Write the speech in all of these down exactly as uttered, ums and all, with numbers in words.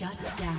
Shut down.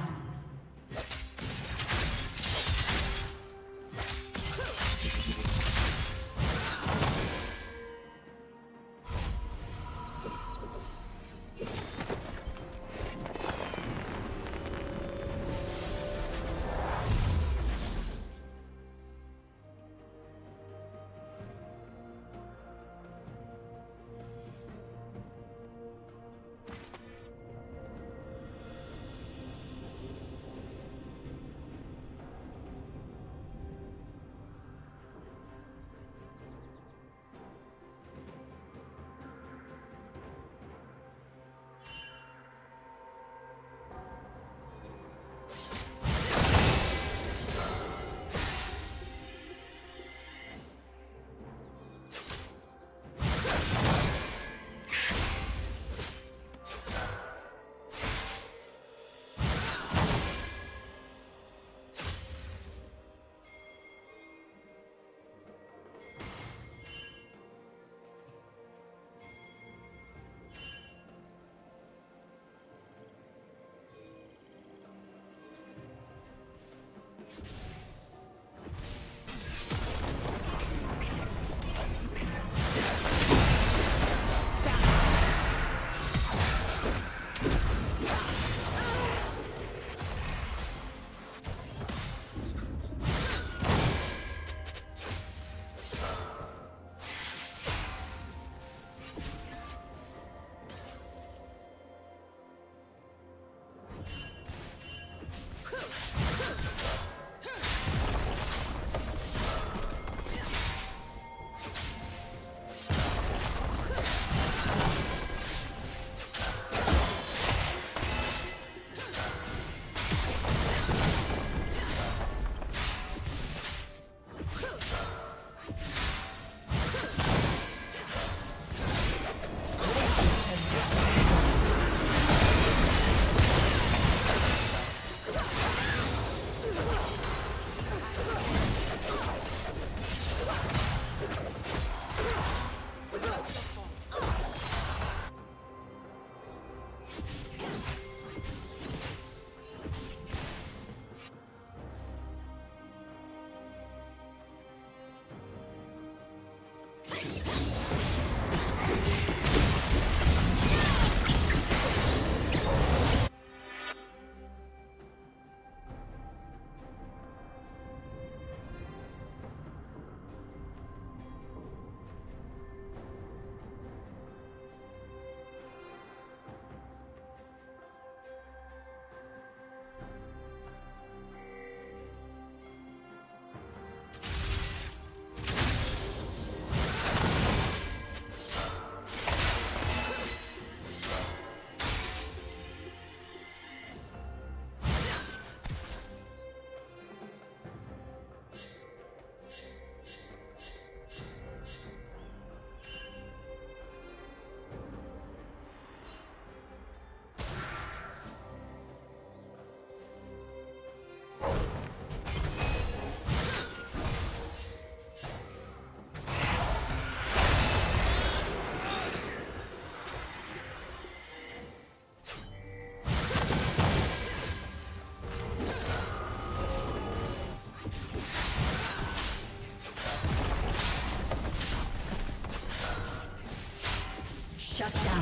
Shut down.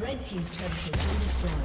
Red team's turret has been destroyed.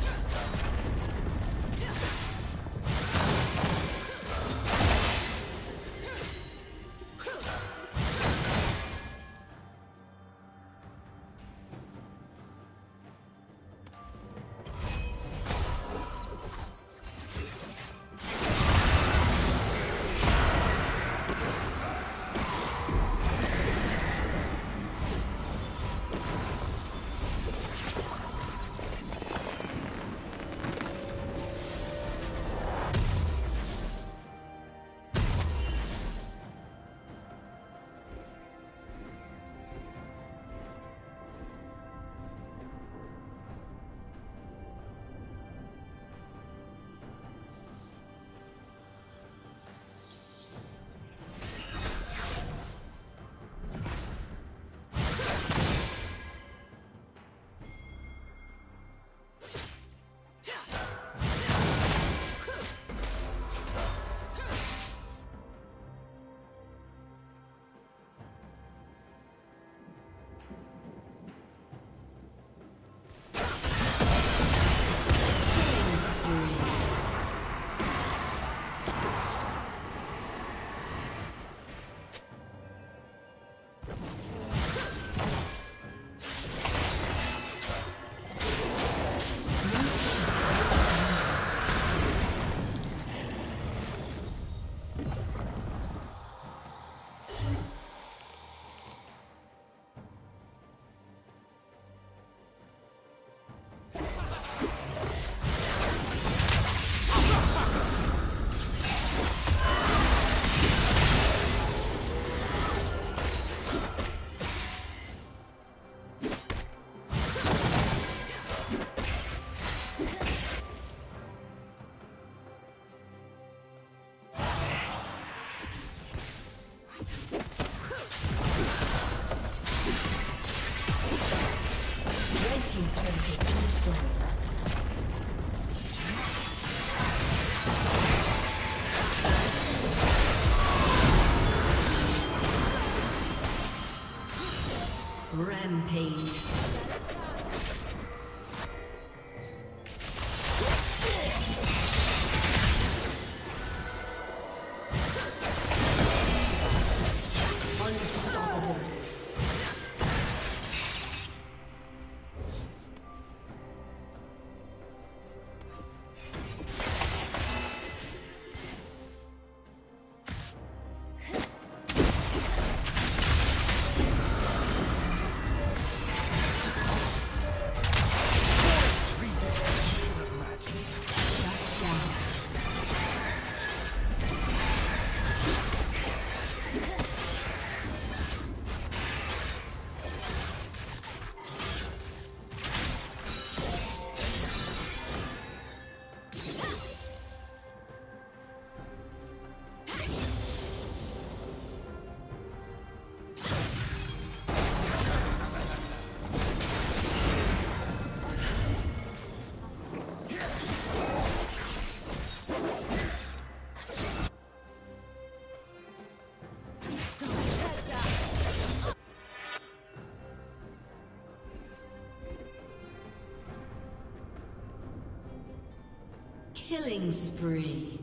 Rampage. Killing spree.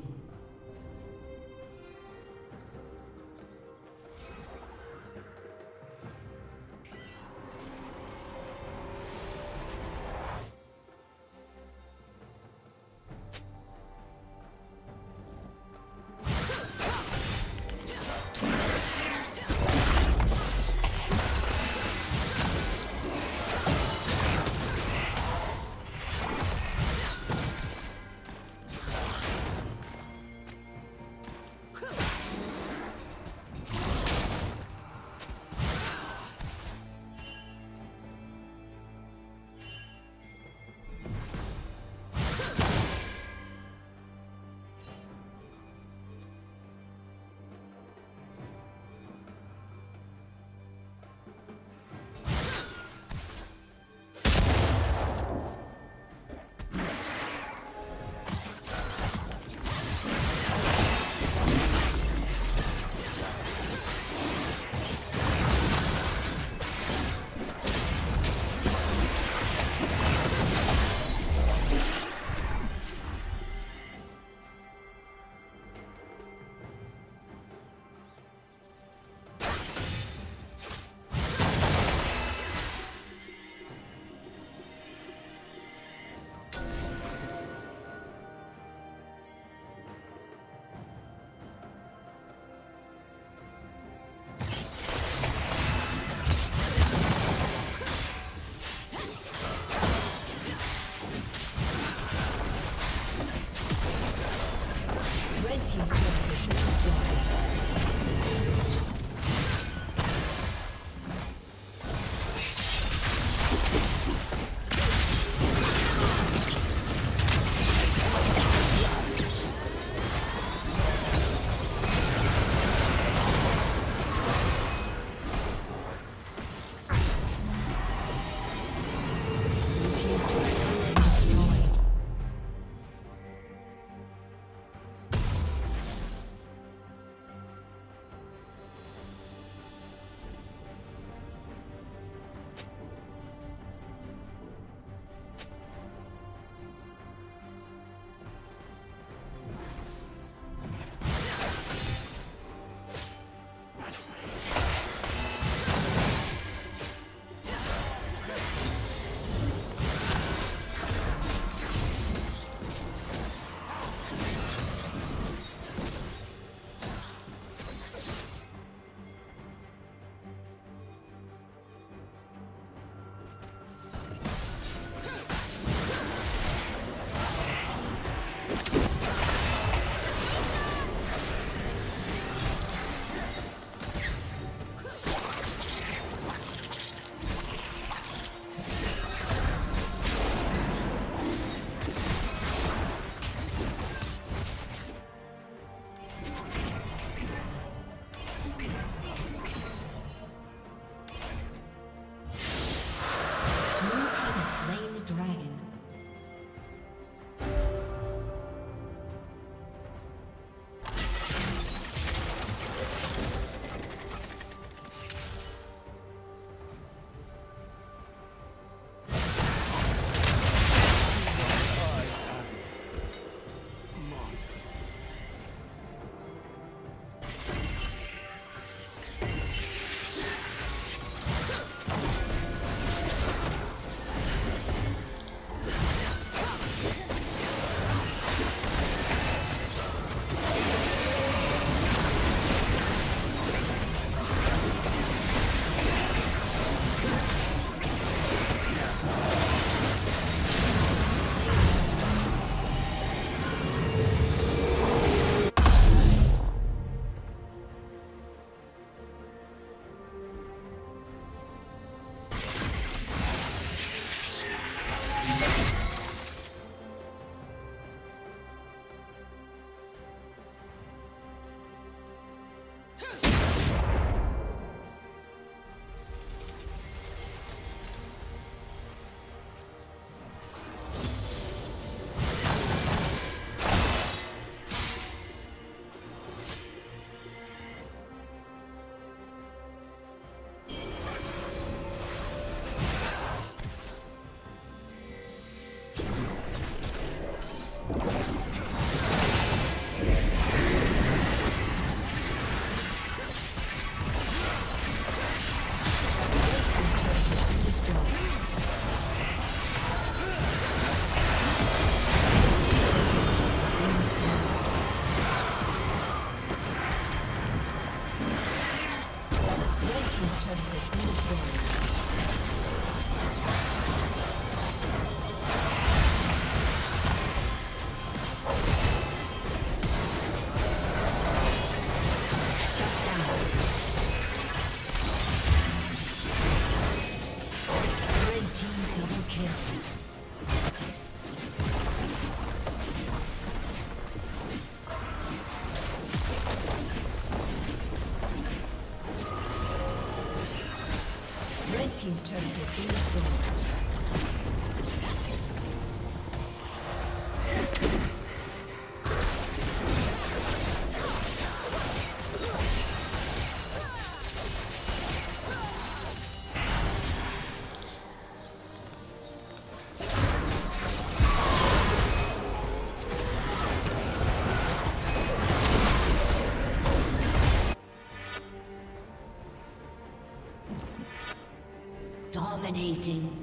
team's turret has been destroyed. Dominating.